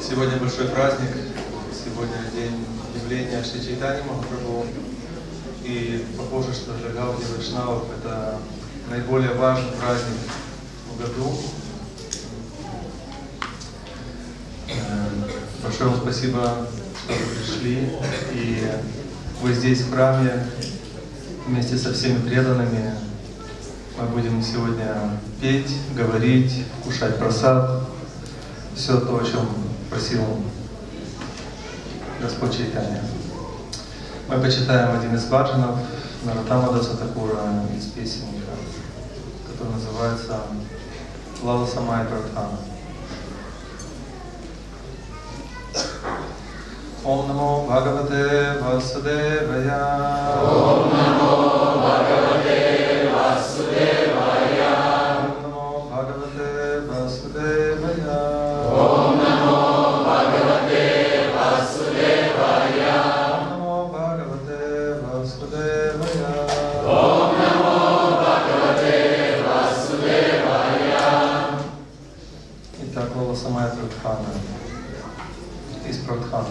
Сегодня большой праздник, сегодня день явления Шри Чайтани Махапрабху, и похоже, что для Гауди Вайшнавов это наиболее важный праздник в году. Большое вам спасибо, что вы пришли, и вы здесь в храме вместе со всеми преданными. Мы будем сегодня петь, говорить, кушать прасад, все то, о чем просил Господь Чайтанья. Мы почитаем один из баджанов Наротама Даса Такура из песенника, который называется «Лала Самай Прартхана». Ом намо Бхагавате Васудевая. Ом намо Бхагавате Васудевая. Ом намо Бхагавате Васудевая. Из Прадхана.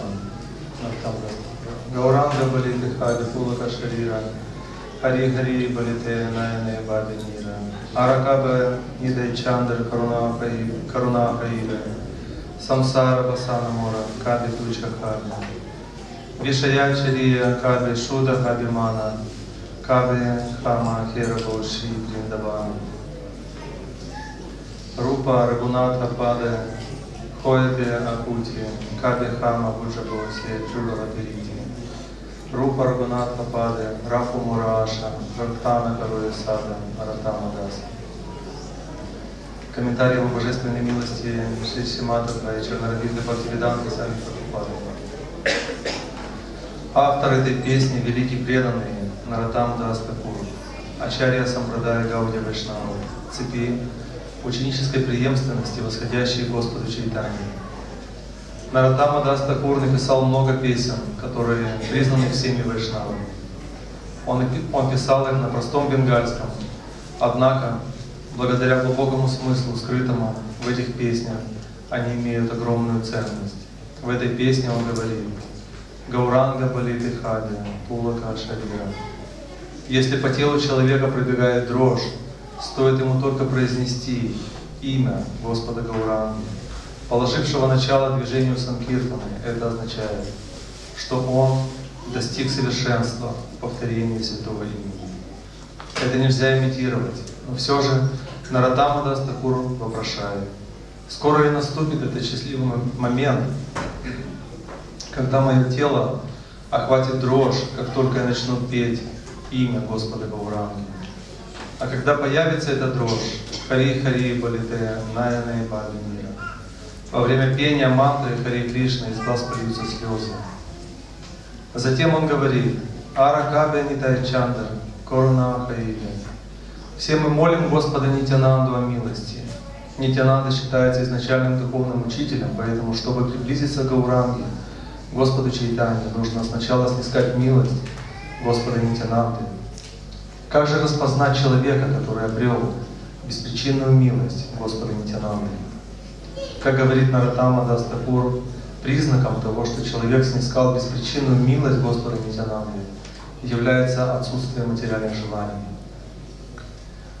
Гауранга Балитха Дипулака Шарира, Хари Хари Балите Найне Бабинира. Аракаба Иде Чандр Карунахаида, Самсара Басанамура, Каби Туча Хаби, Вишая Чария, Каби Шуда Хабимана, Каби Хама Хирабо Ши Бриндавана, Рупа Рагуната Паде, Хоеби Акути, Каби Хама Буджабо Се Чудова Пирити, Рупа Рагуната Паде, Рафу Мураша, Рактана Каруесада, Аратама Даса. Комментарии о божественной милости Шри Симатана и Чернородиты Бхактивиданты Сами Прабхупады. Автор этой песни – великий преданный Наратам Дас Такур, Ачарья Сампрадая Гаудия Вайшнава, цепи ученической преемственности, восходящей Господу Чайтанье. Наратама Дас Такур написал много песен, которые признаны всеми вайшнавами. Он писал их на простом бенгальском, однако, благодаря глубокому смыслу, скрытому в этих песнях, они имеют огромную ценность. В этой песне он говорит: «Гауранга болит и хади, пулака шарья». Если по телу человека пробегает дрожь, стоит ему только произнести имя Господа Гауранги, положившего начало движению Санкиртаны. Это означает, что он достиг совершенства в повторении святого имени. Это нельзя имитировать, но все же Наратама Дас Такур вопрошает: скоро ли наступит этот счастливый момент, когда мое тело охватит дрожь, как только я начну петь имя Господа Гауранги? А когда появится эта дрожь, Хари Хари Болите, Найна и Бабинира, во время пения мантры Хари Кришна из глаз польются слезы. Затем он говорит: Аракабе Нитай Чандр, Коруна Хаиде. Все мы молим Господа Нитянанду о милости. Нитянанда считается изначальным духовным учителем, поэтому, чтобы приблизиться к Гауранге, Господу Чайтанье, нужно сначала снискать милость Господа Нитянанды. Как же распознать человека, который обрел беспричинную милость Господа Нитянанды? Как говорит Наратама Дас Такур, признаком того, что человек снискал беспричинную милость Господа Нитянанды, является отсутствие материальных желаний.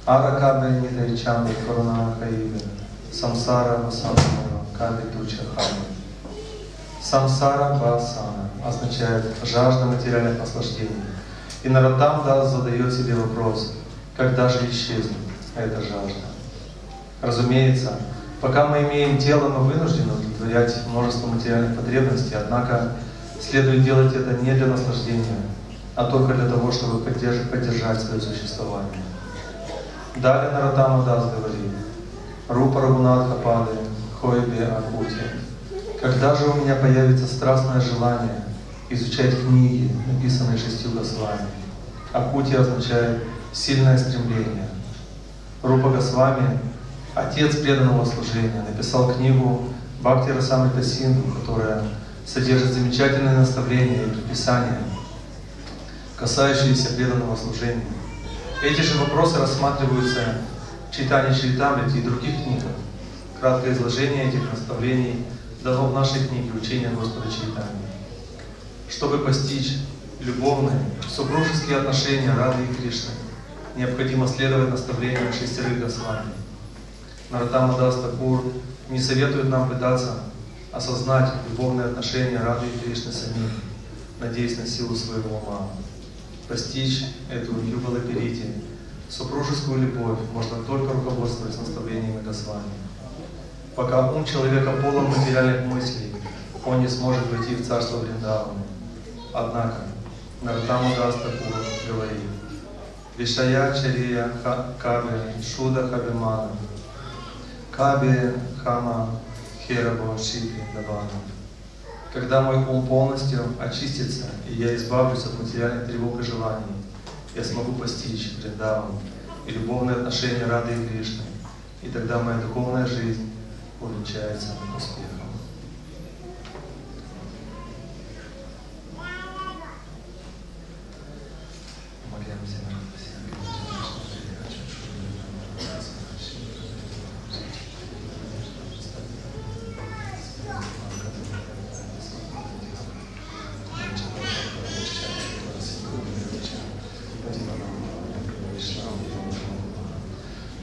Аракабе Нитайчанды Коруна Хаида, Самсара Басана, Каби Туча Хама. Самсара Басана означает жажда материальных наслаждений. И Наратам Дас задает себе вопрос: когда же исчезнет эта жажда? Разумеется, пока мы имеем тело, мы вынуждены удовлетворять множество материальных потребностей, однако следует делать это не для наслаждения, а только для того, чтобы поддержать свое существование. Далее Наратама Дас говорит: Рупа Рагунатха Паде, Хойби Акути. Когда же у меня появится страстное желание изучать книги, написанные 6 Госвами? Акути означает сильное стремление. Рупа Госвами, отец преданного служения, написал книгу Бхакти Расамрита Синду, которая содержит замечательные наставления и предписания, касающиеся преданного служения. Эти же вопросы рассматриваются в Чайтанья Чаритамрите и других книгах. Краткое изложение этих наставлений дано в нашей книге «Учение Господа Чайтаньи». Чтобы постичь любовные, супружеские отношения Радхи и Кришны, необходимо следовать наставлениям 6 Госвами. Наратама Дас Такур не советует нам пытаться осознать любовные отношения Радхи и Кришны самих, надеясь на силу своего ума. Постичь эту югалапирити, супружескую любовь, можно только руководствуясь наставлениями Госвами. Пока ум человека полон материальных мыслей, он не сможет войти в царство Вриндавана. Однако Наратама Дас Такур говорит: Вишая Чария Каби Шуда Хабимана, Каби Хама Херабо Шипи Дабана. Когда мой ум полностью очистится, и я избавлюсь от материальных тревог и желаний, я смогу постичь Вриндаван и любовные отношения Рады и Кришны, и тогда моя духовная жизнь увенчается успехом.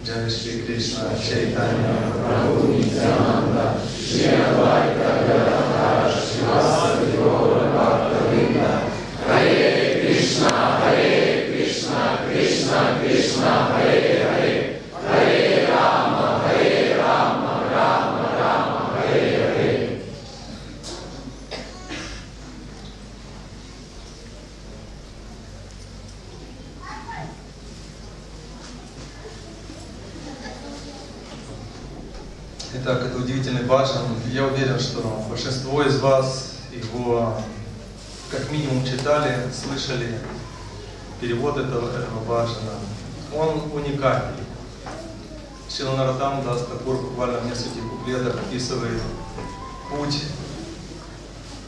Jai Shri Krishna Chaitanya Prabhu Nityananda Shri Advaita Gadadhara Srivasti Gaura Bhaktavinda Hare Krishna Hare Krishna Krishna Krishna Hare Hare Hare Rama Hare Rama Rama Rama Hare Hare. Итак, это удивительный баджан. Я уверен, что большинство из вас его как минимум читали, слышали. Перевод этого баджана. Он уникальный. Шрила Наротtam Дас Такур буквально в нескольких куплетах описывает путь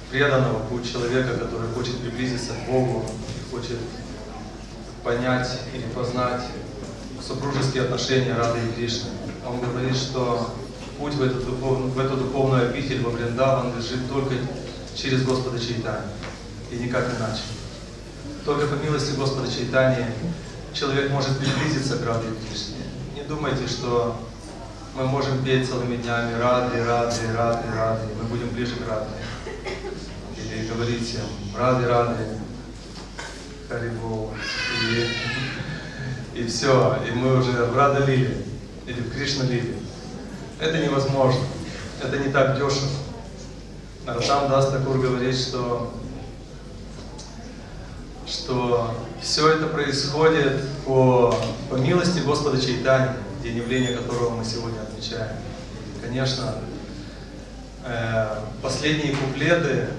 преданного, путь человека, который хочет приблизиться к Богу и хочет понять или познать супружеские отношения Рады и Кришны. Он говорит, что путь в эту духовную обитель, во Вриндаван, лежит только через Господа Чайтанью и никак иначе. Только по милости Господа Чайтаньи человек может приблизиться к Раде и Кришне. Не думайте, что мы можем петь целыми днями «Рады, Рады, Рады, Рады», мы будем ближе к Раде. Или говорите «Рады, Рады, Харибол», и все, и мы уже в Рада Лиле или в Кришна Лиле. Это невозможно, это не так дешево. Наротtam Дас Такур говорит, что все это происходит по милости Господа Чайтаньи, день явления которого мы сегодня отмечаем. Конечно, последние куплеты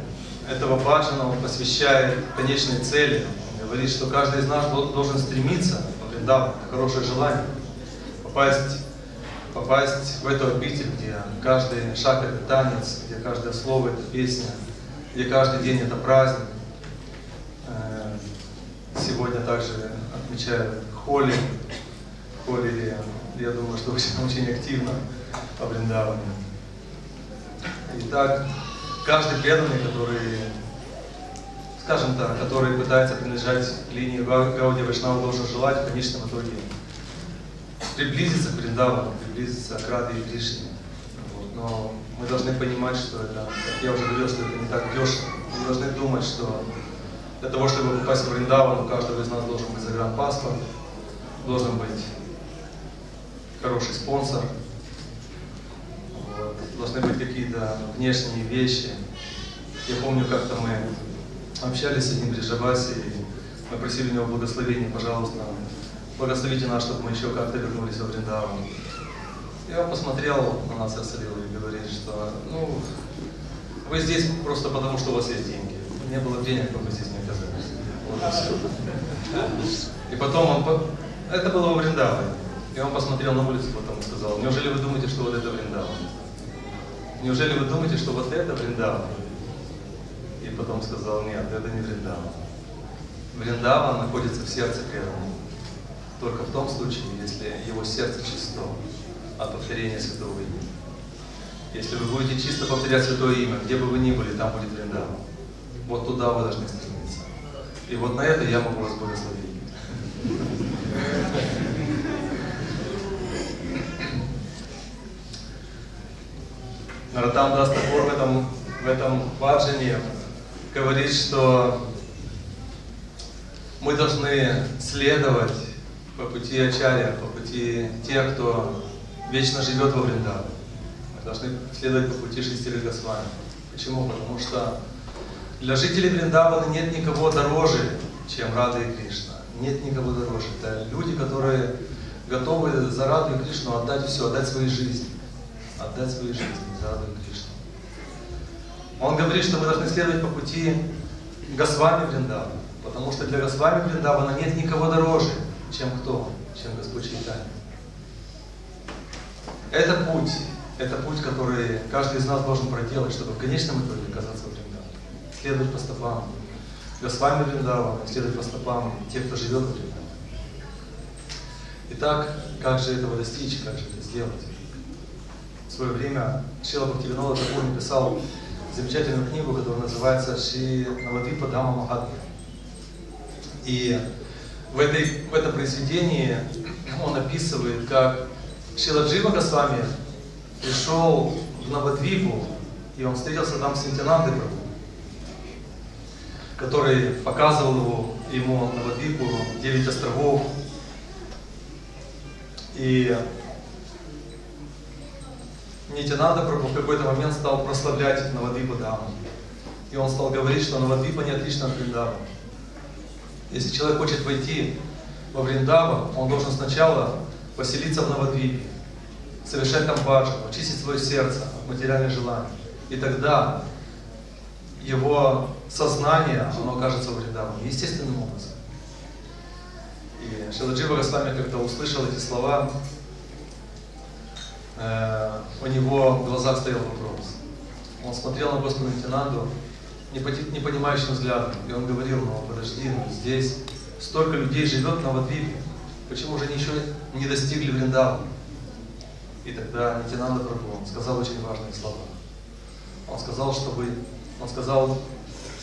этого баджана он посвящает конечной цели. Он говорит, что каждый из нас должен стремиться, он говорит, да, хорошее желание, попасть в эту обитель, где каждый шаг — это танец, где каждое слово — это песня, где каждый день — это праздник. Сегодня также отмечают Холи. Холи, я думаю, что очень активно по Вриндавану. Итак, каждый преданный, который, скажем так, который пытается принадлежать к линии Гаудия Вайшнава, должен желать в конечном итоге приблизиться к Вриндавану, приблизиться к Раде и Кришне. Вот. Но мы должны понимать, что это, как я уже говорил, что это не так дешево. Мы должны думать, что для того, чтобы попасть в Вриндаван, у каждого из нас должен быть загранпаспорт, должен быть хороший спонсор, вот, должны быть какие-то внешние вещи. Я помню, как-то мы общались с одним Бриджаваси, мы просили у него благословения, пожалуйста, благословите нас, чтобы мы еще как-то вернулись во Вриндаван. И он посмотрел на нас, рассолил, и говорит, что ну, вы здесь просто потому, что у вас есть деньги. Не было денег, только здесь не оказалось. Вот и все. И потом он... Это было во Вриндаване. И он посмотрел на улицу, потом сказал: неужели вы думаете, что вот это Вриндаван? Неужели вы думаете, что вот это Вриндаван? И потом сказал: нет, это не Вриндаван. Вриндаван находится в сердце преданного. Только в том случае, если его сердце чисто от повторения святого имени. Если вы будете чисто повторять святое имя, где бы вы ни были, там будет Вриндаван. Вот туда вы должны стремиться. И вот на это я могу вас благословить. Наротtam Дас Такур в этом баджане говорит, что мы должны следовать по пути ачарья, по пути тех, кто вечно живет во Вриндаване. Мы должны следовать по пути шести Госвами. Почему? Потому что для жителей Вриндавана нет никого дороже, чем Рада и Кришна. Нет никого дороже. Это люди, которые готовы за Раду и Кришну отдать все, отдать свои жизни. Отдать свои жизни за Раду и Кришну. Он говорит, что мы должны следовать по пути Госвами Вриндавана, потому что для Госвами Вриндавана нет никого дороже, чем кто? Чем Господь Чайтанья. Это путь, который каждый из нас должен проделать, чтобы в конечном итоге оказаться в Вриндаване. Следовать по стопам Госвами Вриндавана, следовать по стопам тех, кто живет в Вриндаване. Итак, как же этого достичь, как же это сделать? В свое время Шрила Бхактивинода Такур написал замечательную книгу, которая называется «Шри Навадвипа Дама Махатмья». И в этом произведении он описывает, как Шиладжива Госвами пришел в Навадвипу, и он встретился там с Нитянанды Прабху, который показывал ему Навадвипу, 9 островов. И Нитянанда Прабху в какой-то момент стал прославлять Навадвипу Даму. И он стал говорить, что Навадвипа не отлично от Вриндавана. Если человек хочет войти во Вриндаву, он должен сначала поселиться в Навадвипе, совершать там баджану, очистить свое сердце от материальных желаний. И тогда его сознание, оно окажется в Вриндаване естественным образом. И Шиладжива Госвами, когда услышал эти слова, у него в глазах стоял вопрос. Он смотрел на Господа Нитянанду непонимающим взглядом, и он говорил: ну подожди, здесь столько людей живет на Навадвипе, почему же они еще не достигли Вриндавана? И тогда Нитянанда Прабху сказал очень важные слова. Он сказал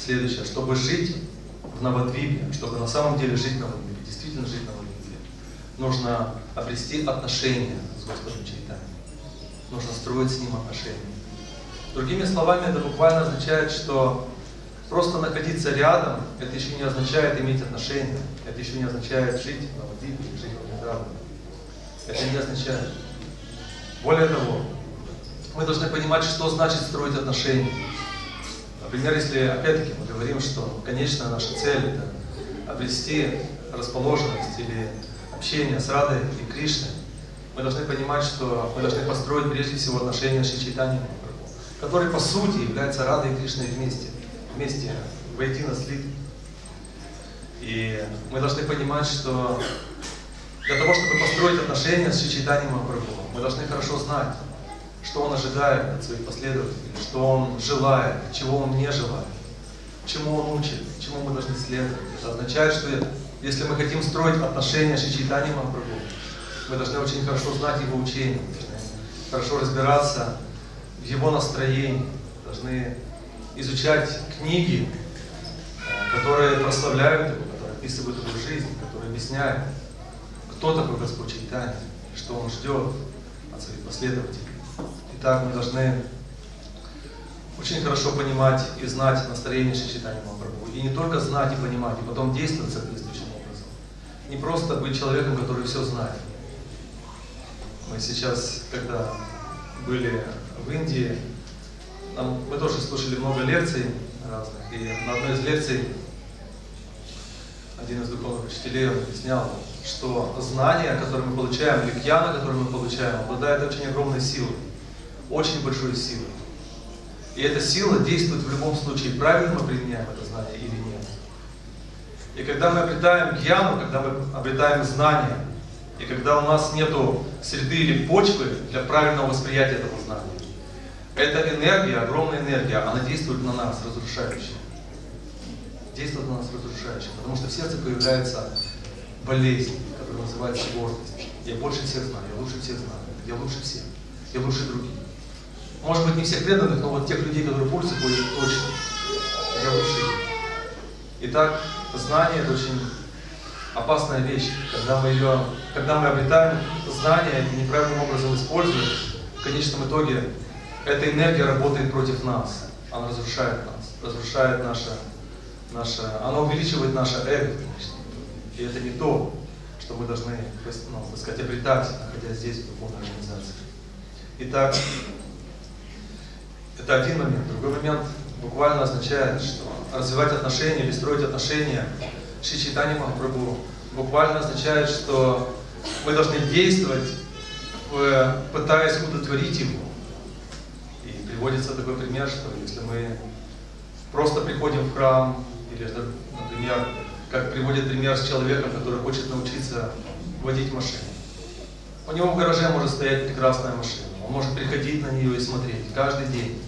следующее: чтобы жить в Навадвипе, чтобы на самом деле жить на Навадвипе, действительно жить на Навадвипе, нужно обрести отношения с Господом Чайтаньей, нужно строить с Ним отношения. Другими словами, это буквально означает, что просто находиться рядом, это еще не означает иметь отношения, это еще не означает жить в Навадвипе, жить в Вриндаване. Это не означает. Более того, мы должны понимать, что значит строить отношения. Например, если опять-таки мы говорим, что конечная наша цель — это обрести расположенность или общение с Радой и Кришной, мы должны понимать, что мы должны построить прежде всего отношения с Шри Чайтаньей, который по сути является Радой и Кришной вместе воедино слит. И мы должны понимать, что для того, чтобы построить отношения с Шри Чайтаньей Махапрабху, мы должны хорошо знать, что он ожидает от своих последователей, что он желает, чего он не желает, чему он учит, чему мы должны следовать. Это означает, что если мы хотим строить отношения с Шри Чайтаньей Махапрабху, мы должны очень хорошо знать его учение, хорошо разбираться в его настроении, должны изучать книги, которые прославляют его, которые описывают его жизнь, которые объясняют, кто такой Господь Чайтанья, что он ждет от своих последователей. Итак, мы должны очень хорошо понимать и знать настроение Шри Чайтаньи Махапрабху. И не только знать и понимать, и потом действовать соответствующим образом. Не просто быть человеком, который все знает. Мы сейчас, когда были в Индии, мы тоже слушали много лекций разных, и на одной из лекций один из духовных учителей объяснял, что знания, которые мы получаем, или гьяна, которые мы получаем, обладает очень огромной силой, очень большой силой. И эта сила действует в любом случае, правильно мы применяем это знание или нет. И когда мы обретаем гьяну, когда мы обретаем знания, и когда у нас нет среды или почвы для правильного восприятия этого знания, эта энергия, огромная энергия, она действует на нас разрушающе. Действует на нас разрушающе, потому что в сердце появляется болезнь, которая называется гордость. Я больше всех знаю, я лучше всех знаю, я лучше всех, я лучше других. Может быть, не всех преданных, но вот тех людей, которые пользуются, будет точно. Я лучше. Итак, знание — это очень опасная вещь. Когда мы обретаем знания и неправильным образом используем, в конечном итоге эта энергия работает против нас. Она разрушает нас, разрушает она увеличивает наше эго, конечно. И это не то, что мы должны, обретать, находясь здесь, в духовной организации. Итак, это один момент. Другой момент буквально означает, что развивать отношения или строить отношения с Шри Чайтаньей Махапрабху буквально означает, что мы должны действовать, пытаясь удовлетворить его. И приводится такой пример, что если мы просто приходим в храм, или, например, как приводит пример с человеком, который хочет научиться водить машину. У него в гараже может стоять прекрасная машина, он может приходить на нее и смотреть каждый день,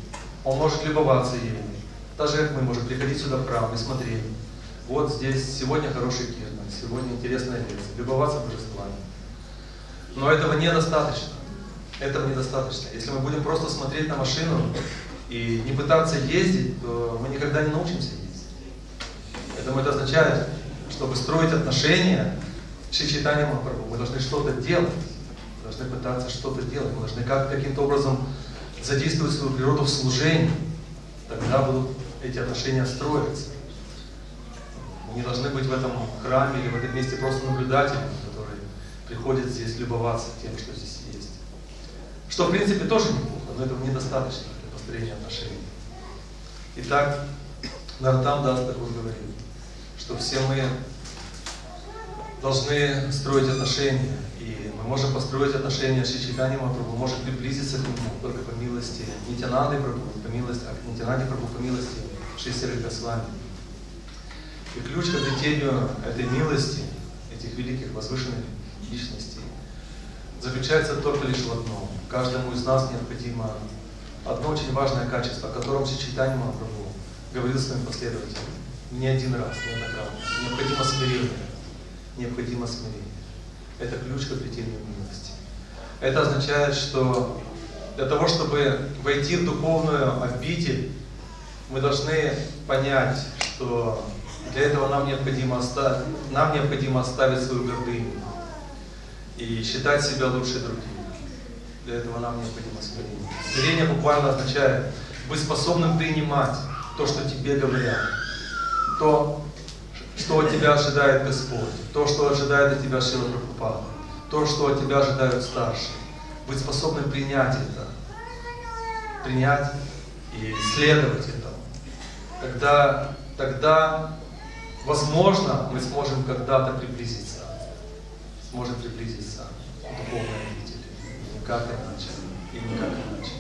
он может любоваться ею. Даже мы можем приходить сюда в храм и смотреть. Вот здесь сегодня хороший киртан, сегодня интересная лекция, любоваться божествами. Но этого недостаточно. Этого недостаточно. Если мы будем просто смотреть на машину и не пытаться ездить, то мы никогда не научимся ездить. Поэтому это означает, Чтобы строить отношения с Шичитани Махапрабху, мы должны что-то делать, мы должны пытаться что-то делать, мы должны каким-то образом задействовать свою природу в служении, тогда будут эти отношения строиться. Мы не должны быть в этом храме или в этом месте просто наблюдателями, которые приходят здесь любоваться тем, что здесь есть. Что в принципе тоже неплохо, но этого недостаточно для построения отношений. Итак, Наротtam Дас Тхакур говорит, что все мы должны строить отношения, и мы можем построить отношения с Шри Чайтанья Махапрабху, можем приблизиться к нему только по милости Нитянады Прабху, по милости Шри Сиры Госвами. И ключ к обретению этой милости, этих великих возвышенных личностей, заключается только лишь в одном. Каждому из нас необходимо одно очень важное качество, о котором Шри Чайтанья Махапрабху говорил своим последователям не один раз, неоднократно. Необходимо смирение. Необходимо смирение. Это ключ к обретению милости. Это означает, что для того, чтобы войти в духовную обитель, мы должны понять, что для этого нам необходимо оставить свою гордыню и считать себя лучше других. Для этого нам необходимо смирение. Смирение буквально означает быть способным принимать то, что тебе говорят, то, что от тебя ожидает Господь, то, что ожидает от тебя Шрила Прабхупада, то, что от тебя ожидают старшие. Быть способным принять это, принять и следовать этому. Тогда, возможно, мы сможем когда-то приблизиться к духовной обители. Никак иначе.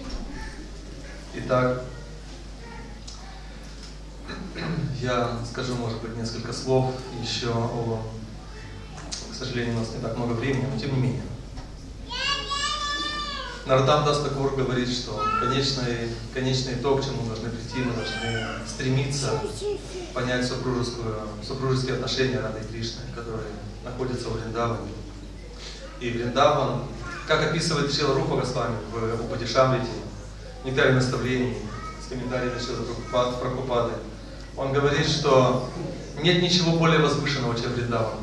Итак, я скажу, может быть, несколько слов еще о... К сожалению, у нас не так много времени, но тем не менее. Наротtam Дас Тхакур говорит, что конечный итог, к чему мы должны прийти, мы должны стремиться понять супружеские отношения Рады и Кришны, которые находятся в Вриндаване. И Вриндаван, как описывает Шрила Рупа Госвами в Упадишамрите, в нектаре наставлений, с комментариями Шрилы Прабхупады, он говорит, что нет ничего более возвышенного, чем Вриндаван.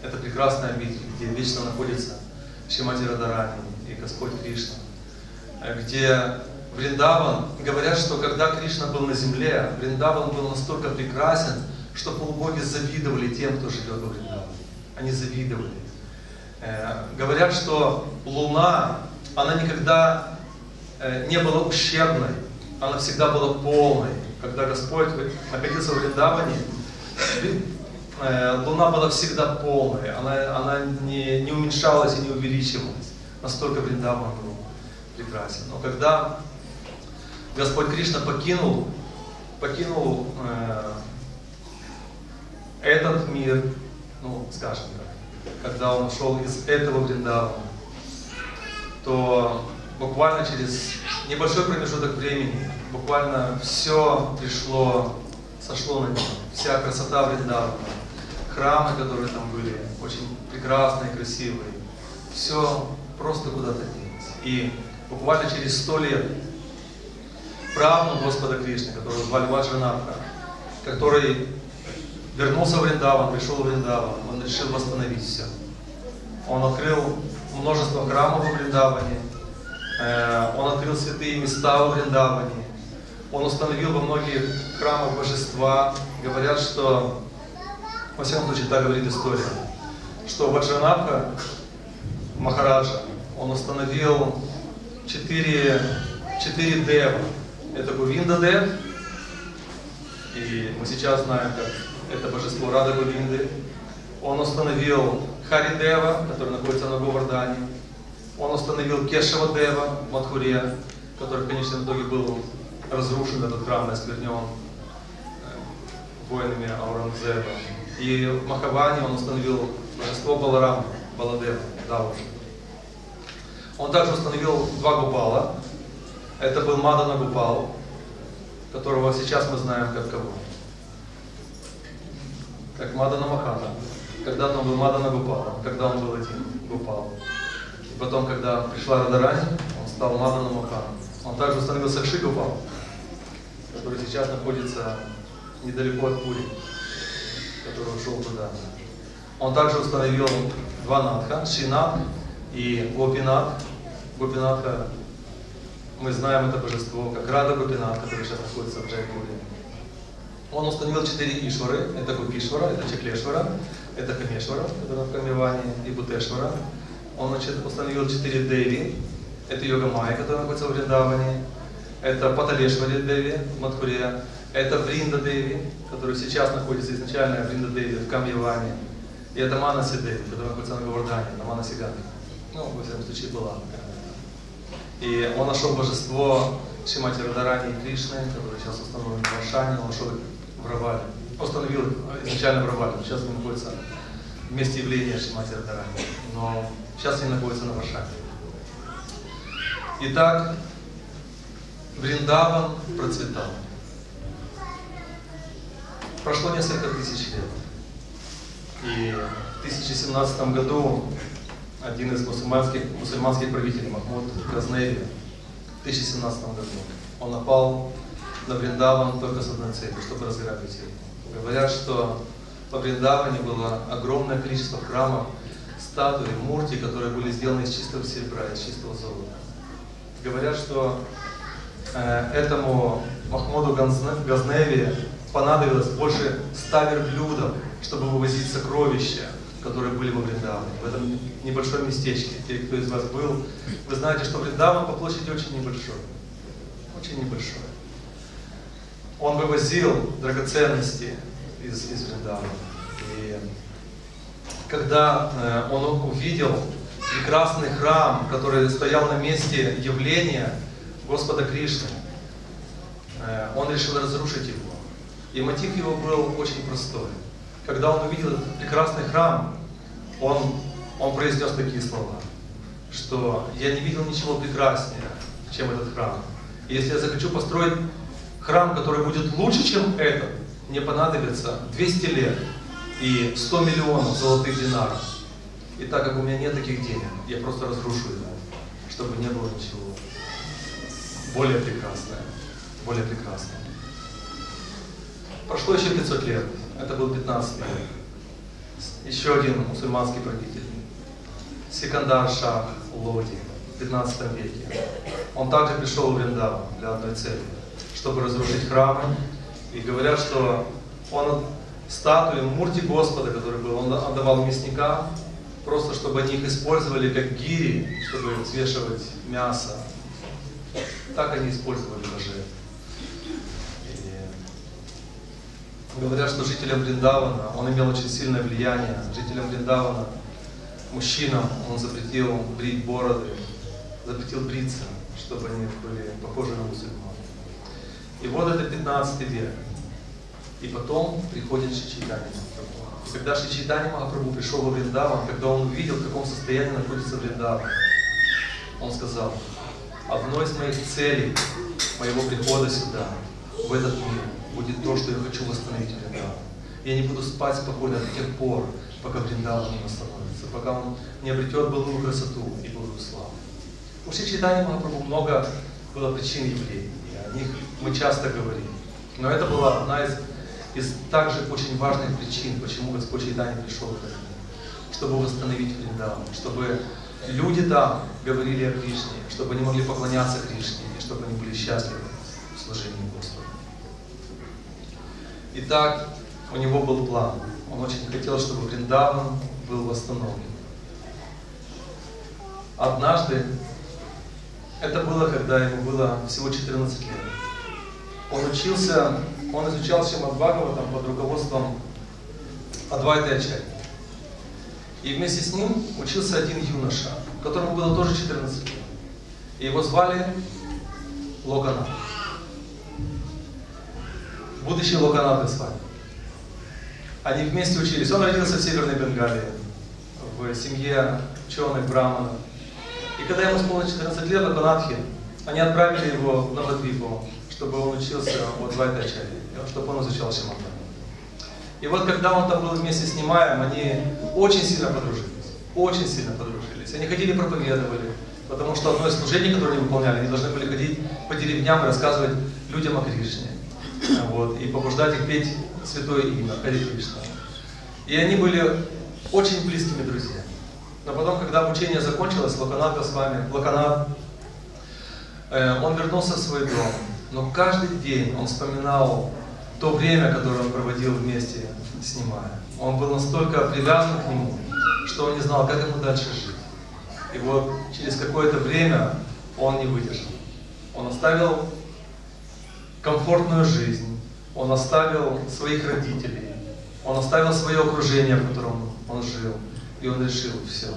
Это прекрасная обитель, где вечно находится Шримати Радхарани и Господь Кришна. Где Вриндаван, говорят, что когда Кришна был на земле, Вриндаван был настолько прекрасен, что полубоги завидовали тем, кто живет во Вриндаване. Они завидовали. Говорят, что луна, она никогда не была ущербной, она всегда была полной. Когда Господь находился в Вриндаване, луна была всегда полной, она не уменьшалась и не увеличивалась. Настолько Вриндаван был прекрасен. Но когда Господь Кришна покинул этот мир, ну, скажем так, когда он ушел из этого Вриндавана, то буквально через небольшой промежуток времени буквально все сошло на него. Вся красота Вриндавана, храмы, которые там были, очень прекрасные, красивые, все просто куда-то делось. И буквально через 100 лет правнук Господа Кришны, которого звали Ваджранатха, который вернулся в Вриндаван, пришел в Вриндаван, он решил восстановить все. Он открыл множество храмов во Вриндаване, он открыл святые места во Вриндаване, он установил во многих храмах божества. Говорят, что, во всяком случае, так говорит история, что Ваджранатха Махараджа, он установил 4 дева. Это Гувинда Дев, и мы сейчас знаем, как это божество Рада Гувинды. Он установил Хари Дева, который находится на Говардане. Он установил Кешава Дева в Матхуре, который в конечном итоге был разрушен, этот храм, осквернен воинами Аурангзеба. И в Махаване он установил божество Баларама, Баладева, Давуши. Он также установил 2 Гупала. Это был Мадана Гупал, которого сейчас мы знаем как кого? Как Мадана Махана. Когда-то он был Мадана Гупала, когда он был один Гупал. И потом, когда пришла Радхарани, он стал Мадана Махана. Он также установил Сакши Гупал, который сейчас находится недалеко от Пури. который ушел туда. Он также установил два надха, Шинат и Гопинат. Гопинатха, мы знаем это божество, как Рада Гопинат, который сейчас находится в Джайпуре. Он установил четыре Ишвары, это Гупишвара, это Чеклешвара, это Камешвара, это в Камиване, и Бутешвара. Он, значит, установил четыре Деви, это Йога Майя, которая находится в Вриндаване, это Паталешвари Деви в Матхуре, это Вринда Деви, который сейчас находится изначально Вринда Деви в Камьяване, и это Манаси Деви, которая находится на Говардане, на Манасигане. Ну, во всяком случае, была. И он нашел божество Шримати Радхарани и Кришны, которое сейчас установлено в Варшане, он нашел в Равале. Установил изначально в Равале, сейчас он находится в месте явления Шримати Радхарани, но сейчас они находятся на Варшане. Итак, Вриндаван процветал. Прошло несколько тысяч лет. И в 2017 году один из мусульманских правителей, Махмуд Газневи, в 2017 году, он напал на Вриндаван только с одной целью, чтобы разграбить его. Говорят, что во Вриндаване было огромное количество храмов, статуи, мурти, которые были сделаны из чистого серебра, из чистого золота. Говорят, что этому Махмуду Газневи понадобилось больше 100 верблюдов, чтобы вывозить сокровища, которые были во Вриндаване, в этом небольшом местечке. Те, кто из вас был, вы знаете, что Вриндаван по площади очень небольшой. Очень небольшой. Он вывозил драгоценности из Вриндавана. И когда он увидел прекрасный храм, который стоял на месте явления Господа Кришны, он решил разрушить его. И мотив его был очень простой. Когда он увидел этот прекрасный храм, он произнес такие слова, что «я не видел ничего прекраснее, чем этот храм. И если я захочу построить храм, который будет лучше, чем этот, мне понадобится 200 лет и 100 миллионов золотых динаров. И так как у меня нет таких денег, я просто разрушу его, чтобы не было ничего более прекрасное». Более прекрасное. Прошло еще 500 лет. Это был 15 век. Еще один мусульманский правитель. Секандар Шах Лоди в 15 веке. Он также пришел в Вриндаван для одной цели, чтобы разрушить храмы. И говорят, что он статую Мурти Господа, который был, он отдавал мясникам, просто чтобы они их использовали как гири, чтобы взвешивать мясо. Так они использовали даже. Говорят, что жителям Вриндавана, он имел очень сильное влияние. Жителям Вриндавана, мужчинам, он запретил брить бороды, запретил бриться, чтобы они были похожи на мусульман. И вот это 15 век. И потом приходит Шри Чайтанья Махапрабху. И когда Шри Чайтанья Махапрабху пришел во Вриндаван, когда он увидел, в каком состоянии находится Вриндаван, он сказал: одной из моих целей, моего прихода сюда, в этот мир, будет то, что я хочу восстановить Вриндаван. Я не буду спать спокойно до тех пор, пока Вриндаван не восстановится, пока он не обретет былую красоту и былую славу. У Шри Чайтаньи Махапрабху много было причин явлений, о них мы часто говорим. Но это была одна из также очень важных причин, почему Господь Чайтанья пришел к этому, чтобы восстановить Вриндаван, чтобы люди там говорили о Кришне, чтобы они могли поклоняться Кришне, и чтобы они были счастливы в служении Господу. Итак, у него был план. Он очень хотел, чтобы Вриндаван был восстановлен. Однажды, это было, когда ему было всего 14 лет, он изучал Шримад Бхагаватам под руководством Адвайты Ачарьи. И вместе с ним учился один юноша, которому было тоже 14 лет. И его звали Локанат. Будущий Локанат Госвами. Они вместе учились. Он родился в Северной Бенгалии, в семье ученых, браманов. И когда ему исполнилось 14 лет, Локанатхи, они отправили его на Бадвипу, чтобы он учился у Адвайты Ачарьи, чтобы он изучал Шримад Бхагаватам. И вот когда он там был вместе с Нимаем, они очень сильно подружились. Очень сильно подружились. Они ходили, проповедовали. Потому что одно из служений, которое они выполняли, они должны были ходить по деревням и рассказывать людям о Кришне. Вот, и побуждать их петь святое имя, Харе Кришна. И они были очень близкими друзьями. Но потом, когда обучение закончилось, Локанат Госвами, он вернулся в свой дом. Но каждый день он вспоминал то время, которое он проводил вместе с Нимаем. Он был настолько привязан к нему, что он не знал, как ему дальше жить. И вот через какое-то время он не выдержал. Он оставил комфортную жизнь, он оставил своих родителей, он оставил свое окружение, в котором он жил. И он решил: все,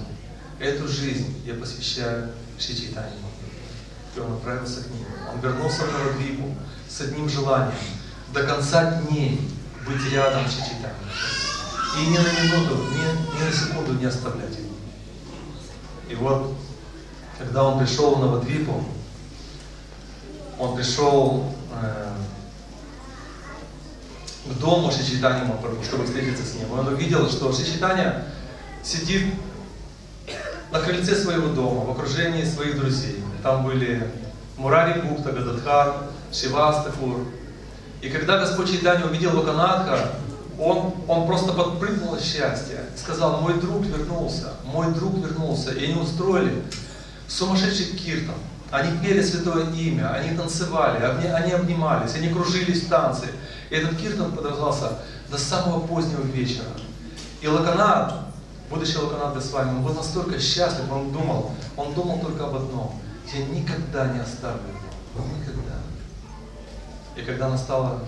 эту жизнь я посвящаю Шри Чайтанье. И он отправился к нему. Он вернулся в Навадвипу с одним желанием: до конца дней быть рядом с Шри Чайтаньей. И ни на минуту, ни на секунду не оставлять его. И вот, когда он пришел в Навадвипу, он пришел к дому Шри Чайтаньи, чтобы встретиться с ним. Он увидел, что Шри Чайтанья сидит на крыльце своего дома, в окружении своих друзей. Там были Мурари Гупта, Гададхар, Шивас Такур. И когда Господь Чайтанья увидел Локанатха, он просто подпрыгнул от счастья. Сказал: мой друг вернулся, мой друг вернулся. И они устроили сумасшедший киртан. Они пели святое имя, они танцевали, они обнимались, они кружились в танце. И этот киртан продолжался до самого позднего вечера. И Локанат, будущий Локанат Госвами, он был настолько счастлив, он думал только об одном: я никогда не оставлю его, никогда. И когда настала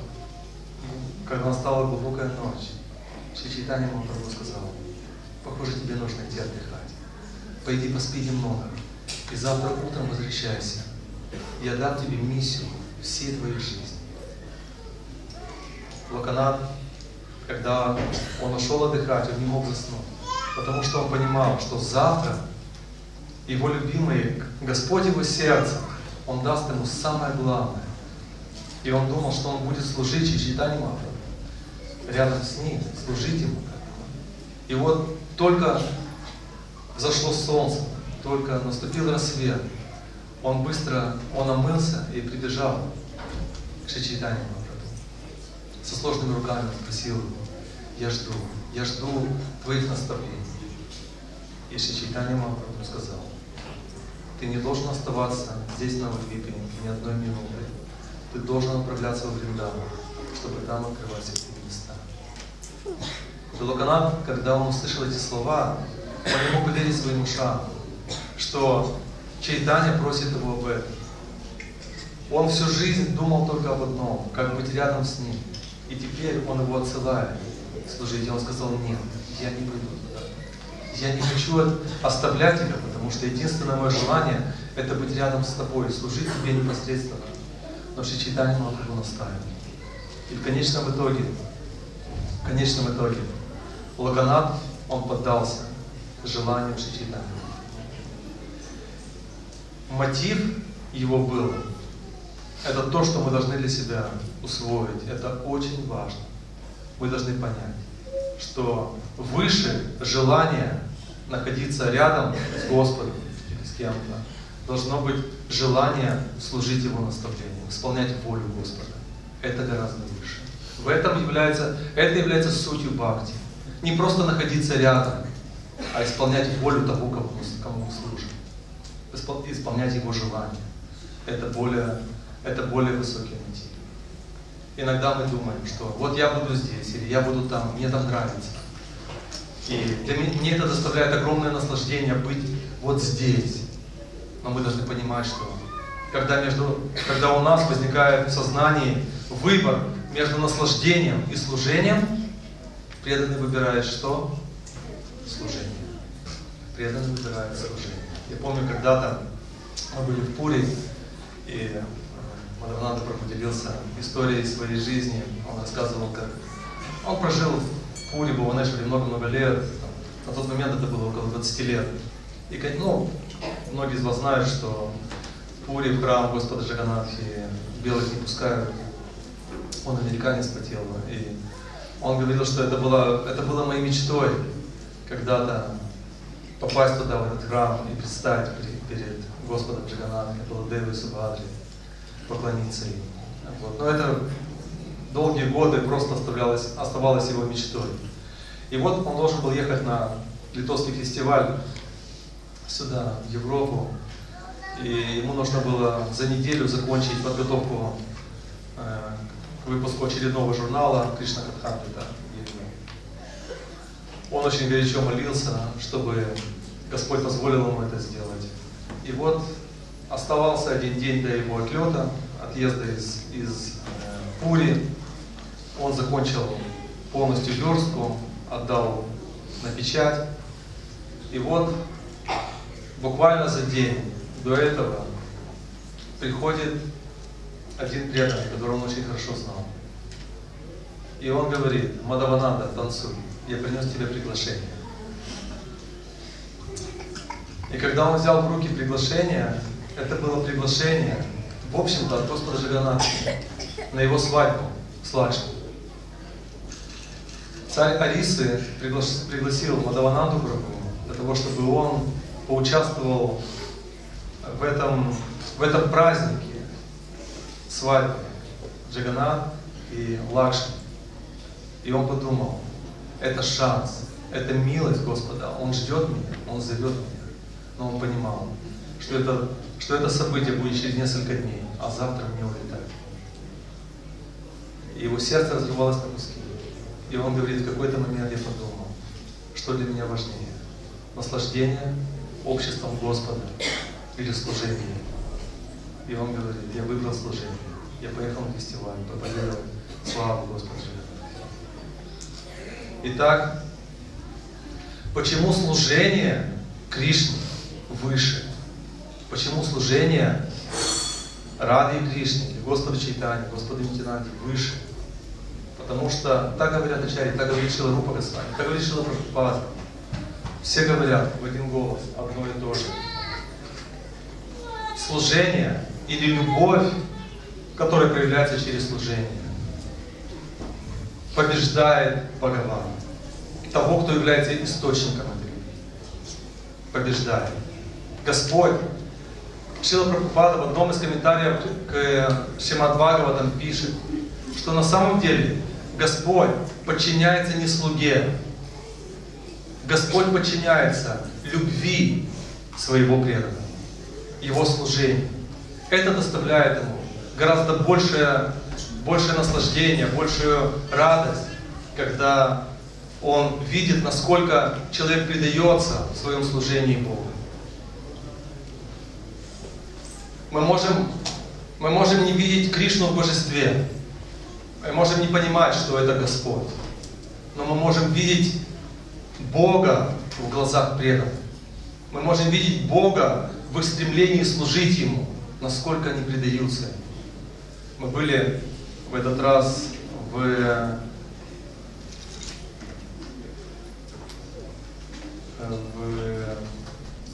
глубокая ночь, Шри Чайтанья Махапрабху сказал: похоже, тебе нужно идти отдыхать. Пойди поспи немного, и завтра утром возвращайся. Я дам тебе миссию всей твоей жизни. Локанат, когда он ушел отдыхать, он не мог заснуть. Потому что он понимал, что завтра его любимый, Господь его сердце, он даст ему самое главное. И он думал, что он будет служить Шри Чайтанье Махапрабху, рядом с ним, служить ему. И вот только зашло солнце, только наступил рассвет, он омылся и прибежал к Шри Чайтанье Махапрабху. Со сложными руками спросил его: я жду твоих наставлений. И Шри Чайтанья Махапрабху сказал: ты не должен оставаться здесь на Навадвипе ни одной минуты. Ты должен отправляться во Вриндаван, чтобы там открывать эти места. И Локанат, когда он услышал эти слова, он не мог поверить своим ушам, что Чайтанья просит его об этом. Он всю жизнь думал только об одном: как быть рядом с ним. И теперь он его отсылает служить. И он сказал: нет, я не пойду туда. Я не хочу оставлять тебя, потому что единственное мое желание – это быть рядом с тобой, служить тебе непосредственно. Но Шри Чайтанья Махапрабху наставил. И в конечном итоге, Локанат, он поддался желанию Шри Чайтаньи. Мотив его был – это то, что мы должны для себя усвоить. Это очень важно. Мы должны понять, что выше желание находиться рядом с Господом или с кем-то, должно быть желание служить Его наставлениям, исполнять волю Господа. Это гораздо выше. Это является сутью бхакти. Не просто находиться рядом, а исполнять волю того, кому мы служим. Исполнять Его желание. Это более высокий мотив. Иногда мы думаем, что вот я буду здесь, или я буду там, мне там нравится. И для меня это доставляет огромное наслаждение быть вот здесь. Но мы должны понимать, что когда у нас возникает в сознании выбор между наслаждением и служением, преданный выбирает что? Служение. Преданный выбирает служение. Я помню, когда-то мы были в Пури, и Мадхавананда поделился историей своей жизни. Он рассказывал, как он прожил в Пури, Бхуванешваре много-много лет. На тот момент это было около 20 лет. И многие из вас знают, что в Пури, в храм Господа Джаганнатхи, белых не пускают. Он американец по телу. И он говорил, что это было моей мечтой когда-то попасть туда, в этот храм, и предстать перед Господом Джаганнатхи, Баладевой Субхадри, поклониться им. Вот. Но это долгие годы просто оставалось его мечтой. И вот он должен был ехать на литовский фестиваль сюда, в Европу. И ему нужно было за неделю закончить подготовку к выпуску очередного журнала «Кришна Кадхамрита». Он очень горячо молился, чтобы Господь позволил ему это сделать. И вот оставался один день до его отлета, отъезда из Пури. Он закончил полностью верстку, отдал на печать. И вот буквально за день до этого приходит один преданный, которого он очень хорошо знал. И он говорит: «Мадавананда, танцуй, я принес тебе приглашение». И когда он взял в руки приглашение, это было приглашение, в общем-то, от Господа Джаганатха на его свадьбу с Лакшми. Царь Арисы пригласил Мадавананду Прабху для того, чтобы он поучаствовал в этом празднике свадьбы Джаганатха и Лакшми. И он подумал: это шанс, это милость Господа, Он ждет меня, Он зовет меня. Но он понимал, что это событие будет через несколько дней, а завтра мне улетать. И его сердце разрывалось на куски. И он говорит: в какой-то момент я подумал, что для меня важнее: наслаждение обществом Господа или служение. И он говорит: я выбрал служение, я поехал на фестиваль, проповедовал славу Господу. Итак, почему служение Кришне выше? Почему служение Раде и Кришне, Господу Чайтане, Господу Нитянанде выше? Потому что так говорят Ачарьи, так говорит Шрила Рупа Госвами, так говорит Шрила Прабхупада. Все говорят в один голос одно и то же. Служение или любовь, которая проявляется через служение, побеждает Бхагавана, того, кто является источником этой любви. Побеждает. Господь. Шрила Прабхупада в одном из комментариев к Шримад Бхагаватам пишет, что на самом деле Господь подчиняется не слуге, Господь подчиняется любви своего преданного, его служению. Это доставляет ему гораздо большее наслаждение, большую радость, когда он видит, насколько человек предается в своем служении Богу. Мы можем не видеть Кришну в Божестве, мы можем не понимать, что это Господь, но мы можем видеть Бога в глазах преданных. Мы можем видеть Бога в их стремлении служить Ему, насколько они предаются. Мы были в этот раз в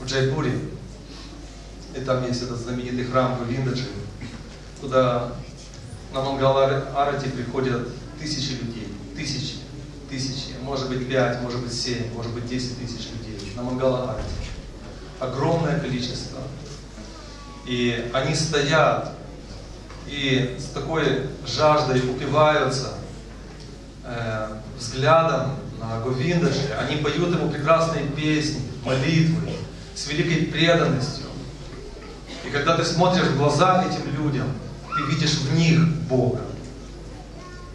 Джайпуре, и там есть этот знаменитый храм в Виндаджи. Туда на Мангала-арати приходят тысячи людей, может быть 5, может быть 7, может быть 10 тысяч людей на Мангала-арати. Огромное количество. И они стоят и с такой жаждой упиваются взглядом на Говиндаджи. Они поют ему прекрасные песни, молитвы с великой преданностью. И когда ты смотришь в глаза этим людям, ты видишь в них Бога,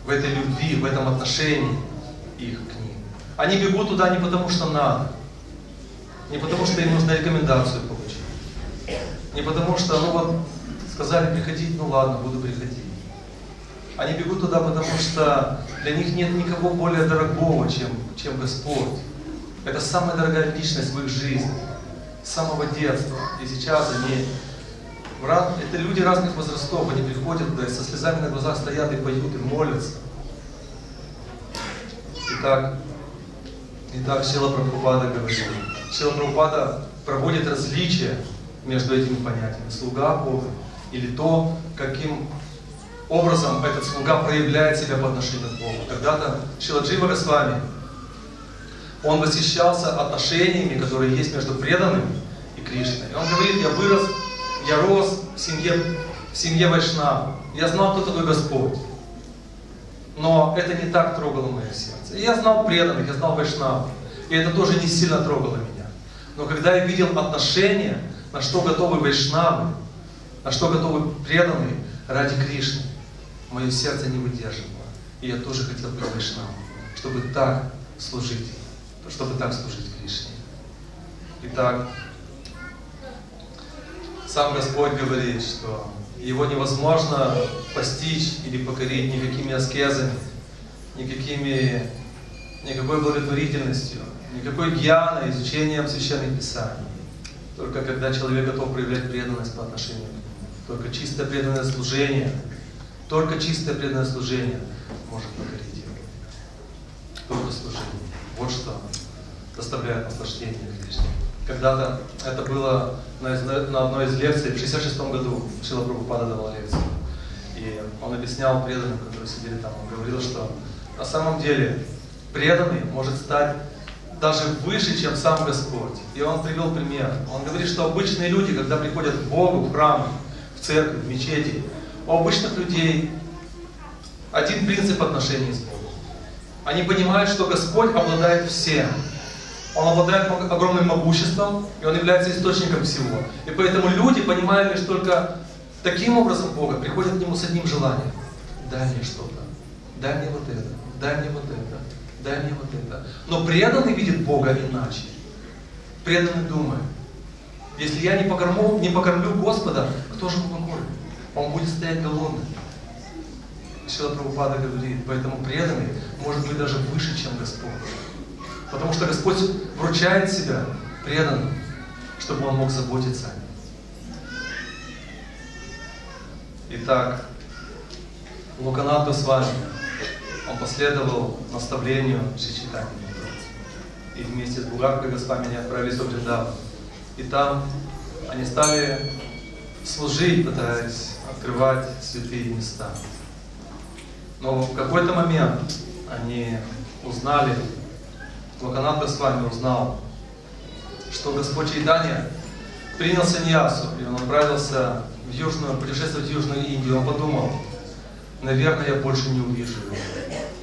в этой любви, в этом отношении их к ним. Они бегут туда не потому, что надо, не потому, что им нужно рекомендацию получить, не потому, что, ну вот, сказали приходить, ну ладно, буду приходить. Они бегут туда, потому что для них нет никого более дорогого, чем Господь. Это самая дорогая личность в их жизни, с самого детства. И сейчас они, это люди разных возрастов, они приходят туда и со слезами на глазах стоят и поют, и молятся. Итак, Шрила Прабхупада говорит. Шрила Прабхупада проводит различия между этими понятиями. Слуга Бога. Или то, каким образом этот слуга проявляет себя по отношению к Богу. Когда-то Шрила Джива Госвами, он восхищался отношениями, которые есть между преданным и Кришной. И он говорит: я рос в семье Вайшнава, я знал, кто такой Господь. но это не так трогало мое сердце. И я знал преданных, я знал вайшнавов, и это тоже не сильно трогало меня. Но когда я видел отношения, на что готовы вайшнавы, на что готовы преданные ради Кришны, мое сердце не выдерживало. И я тоже хотел быть вайшнавом, чтобы так служить Кришне. Итак, сам Господь говорит, что его невозможно постичь или покорить никакими аскезами, никакой благотворительностью, никакой гьяной, изучением священных писаний. Только когда человек готов проявлять преданность по отношению к нему, только чистое преданное служение, может покорить его. Только служение. Вот что доставляет наслаждение Кришне. Когда-то это было на одной из лекций, в 1966 году Шрила Прабхупада давал лекцию. И он объяснял преданным, которые сидели там, он говорил, что на самом деле преданный может стать даже выше, чем сам Господь. И он привел пример. Он говорит, что обычные люди, когда приходят к Богу, в храм, в церковь, в мечети, у обычных людей один принцип отношений с Богом. Они понимают, что Господь обладает всем. Он обладает огромным могуществом, и он является источником всего. И поэтому люди, понимая лишь только таким образом Бога, приходят к нему с одним желанием. Дай мне что-то, дай мне вот это, дай мне вот это, дай мне вот это. Но преданный видит Бога иначе. Преданный думает, если я не покормлю Господа, кто же его покормит? Он будет стоять голодным. Шрила Прабхупада говорит, поэтому преданный может быть даже выше, чем Господь. Потому что Господь вручает себя преданным, чтобы он мог заботиться о нем. Итак, Локанат Госвами, он последовал наставлению Шри Чайтанья Махапрабху. И вместе с Бугакхой Госвами они отправились в Вриндаван. И там они стали служить, пытаясь открывать святые места. Но в какой-то момент они узнали, Локанат Госвами узнал, что Господь Чайтанья принял саньясу, и он отправился в путешествовать в Южную Индию. Он подумал, наверное, я больше не увижу его.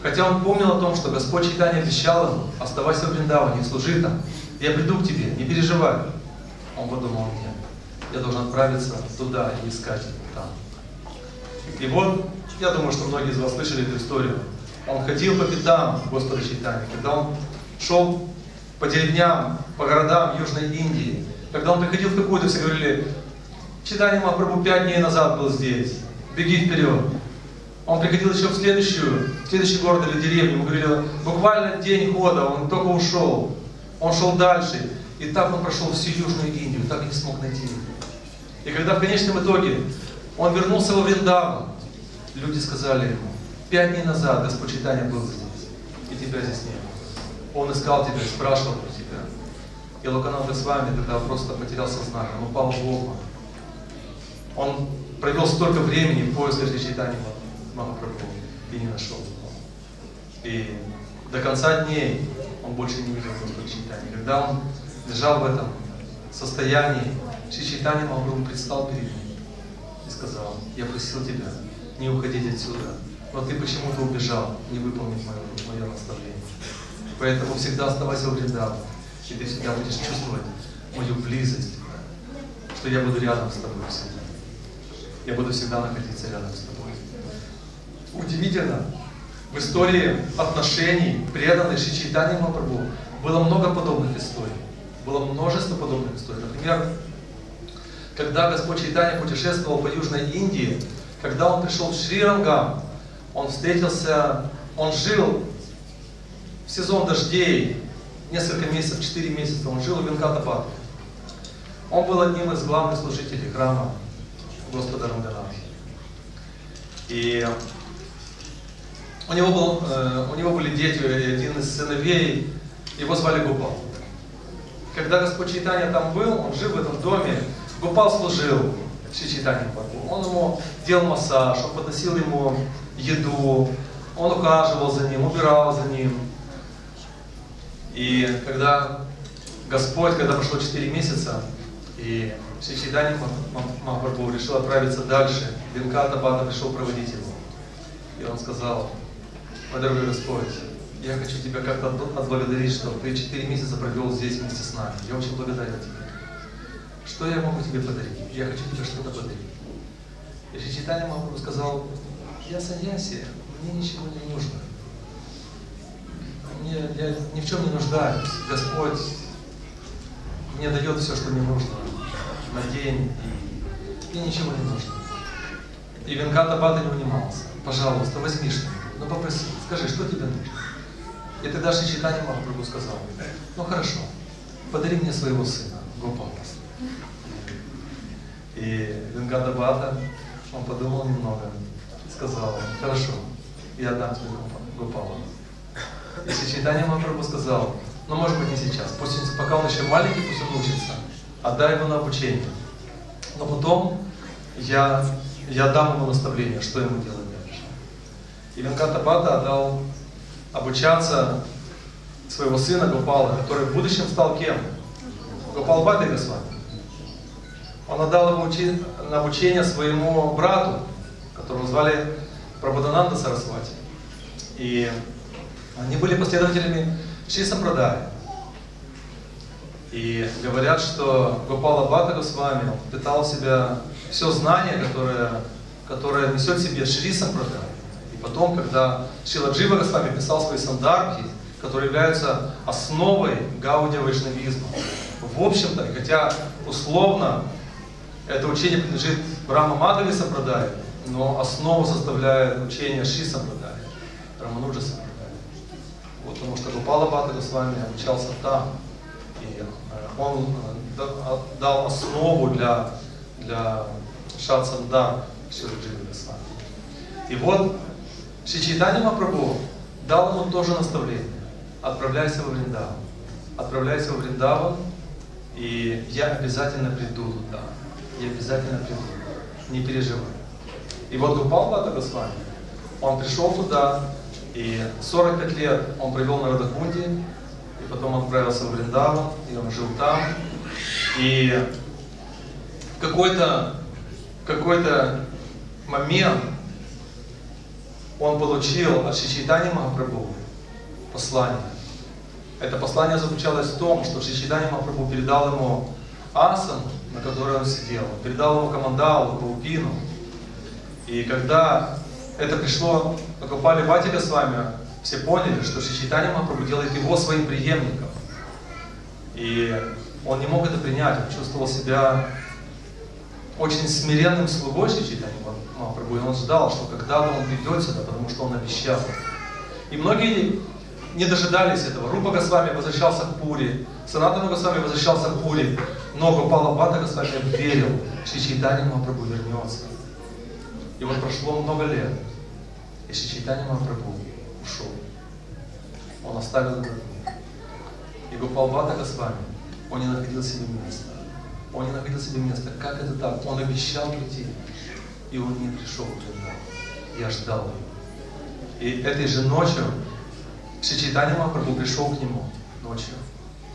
Хотя он помнил о том, что Господь Чайтанья обещал ему, оставайся в Вриндаване, служи там, я приду к тебе, не переживай. Он подумал, нет, я должен отправиться туда и искать его там. И вот, я думаю, что многие из вас слышали эту историю. Он ходил по пятам Господа Чайтаньи, когда он шел по деревням, по городам Южной Индии. Когда он приходил в какую-то, все говорили, Чайтанья Махапрабху 5 дней назад был здесь, беги вперед. Он приходил еще в следующий город или деревню, ему говорили, буквально день хода, он только ушел. Он шел дальше, и так он прошел всю Южную Индию, так и не смог найти его. И когда в конечном итоге он вернулся во Вриндаван, люди сказали ему, 5 дней назад Господь Чайтанья был здесь, и тебя здесь нет. Он искал тебя, спрашивал про тебя. И Локанат Госвами тогда просто потерял сознание, он упал в обморок. Он провел столько времени в поисках Чайтаньи Махапрабху и не нашел его. И до конца дней он больше не видел Господа Чайтаньи. Когда он лежал в этом состоянии, Шри Чайтанья Махапрабху предстал перед ним и сказал, я просил тебя не уходить отсюда, но ты почему-то убежал, не выполнив мое наставление. Поэтому всегда оставайся в Вриндаване, и ты всегда будешь чувствовать мою близость, что я буду рядом с тобой всегда. Я буду всегда находиться рядом с тобой. Удивительно, в истории отношений, преданной Шри Чайтанье Махапрабху, было много подобных историй. Было множество подобных историй. Например, когда Господь Чайтанья путешествовал по Южной Индии, когда он пришел в Шри-Рангам, он жил в сезон дождей, несколько месяцев, 4 месяца, он жил в Венкатапатре. Он был одним из главных служителей храма Господа Рангаранхи. И у него были дети, один из сыновей, его звали Гопал. Когда Господь Чайтанья там был, он жил в этом доме, Гопал служил Шри Чайтанье Махапрабху. Он ему делал массаж, он подносил ему еду, он ухаживал за ним, убирал за ним. И когда прошло 4 месяца, и Шри Чайтанья Махапрабху решил отправиться дальше, Венкатапата пришел проводить его. И он сказал, Мой дорогой Господь, я хочу Тебя как-то отблагодарить, что Ты 4 месяца провел здесь вместе с нами. Я очень благодарен Тебе. Что я могу Тебе подарить? Я хочу Тебе что-то подарить. Если читая, Махапрабху сказал, я саньяси, мне ничего не нужно. Я ни в чем не нуждаюсь. Господь мне дает все, что мне нужно на день, и мне ничего не нужно. И Венката Бхата не унимался. Пожалуйста, возьми что-нибудь. Ну попроси, скажи, что тебе нужно? И ты даже читание Махапрабху сказал, ну хорошо, подари мне своего сына, Гопала. И Венгата Бхата, он подумал немного, сказал, хорошо, я отдам тебе Гопала. И читание Махапрабху сказал, ну может быть не сейчас, пусть пока он еще маленький, пусть он учится, отдай его на обучение. Но потом я дам ему наставление, что ему делать. И Венката Бхата отдал обучаться своего сына Гопала, который в будущем стал кем? Гопал Бхатты Госвами. Он отдал ему на обучение своему брату, которого звали Прабодананда Сарасвати. И они были последователями Шри Сампрадаи. И говорят, что Гопала Бхатта Госвами впитал в себя все знание, которое несет в себе Шри Сампрадаи. Потом, когда Шрила Джива Госвами писал свои сандарки, которые являются основой Гаудия Вайшнавизма. В общем-то, хотя условно это учение принадлежит Брахма Мадхави Сампрадаи, но основу составляет учение Шри Сампрадаи, Рамануджа Сампрадаи. Вот, потому что Гопала Бхатта Госвами обучался там, и он дал основу для Шат Сандар Шрила Джива Госвами. И вот Шри Чайтанья Махапрабху дал ему тоже наставление. Отправляйся во Вриндаван. Отправляйся во Вриндаван, и я обязательно приду туда. Я обязательно приду. Не переживай. И вот Гопал Бхатта Госвами, он пришел туда, и 45 лет он провел на Радхакунде, и потом он отправился во Вриндаван, и он жил там. И в какой-то момент он получил от Шри Чайтаньи Махапрабху послание. Это послание заключалось в том, что Шри Чайтанья Махапрабху передал ему асану, на которой он сидел, передал ему камандалу, паупину. И когда это пришло к Гопале Бхатте Госвами, все поняли, что Шри Чайтанья Махапрабху делает его своим преемником. И он не мог это принять, он чувствовал себя очень смиренным слугой Шри Чайтаньи Махапрабху, и он ждал, что когда-то он придет сюда, потому что он обещал. И многие не дожидались этого. Рупа Госвами возвращался к Пури, Санатана Госвами возвращался к Пури, но Гопала Бхатта Госвами верил, Шри Чайтанья Махапрабху вернется. И вот прошло много лет, и Шри Чайтанья Махапрабху ушел. Он оставил этот мир. И Гопала Бхатта Госвами, он не находил себе места. Он не находил себе места. Как это так? Он обещал прийти, и он не пришел туда. Я ждал его. И этой же ночью Шри Чайтанья Махапрабху пришел к нему ночью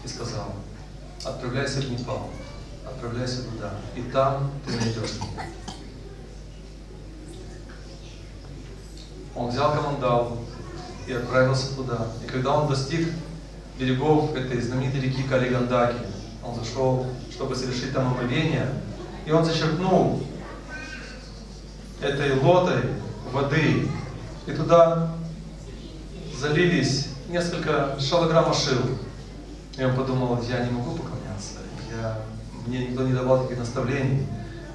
и сказал, отправляйся в Непал, отправляйся туда, и там ты найдешь меня. Он взял камандалу и отправился туда. И когда он достиг берегов этой знаменитой реки Кали Гандаки, он зашел, чтобы совершить там омовение, и он зачерпнул этой лотой воды, и туда залились несколько шалограмм шил. И он подумал, я не могу поклоняться, мне никто не давал таких наставлений.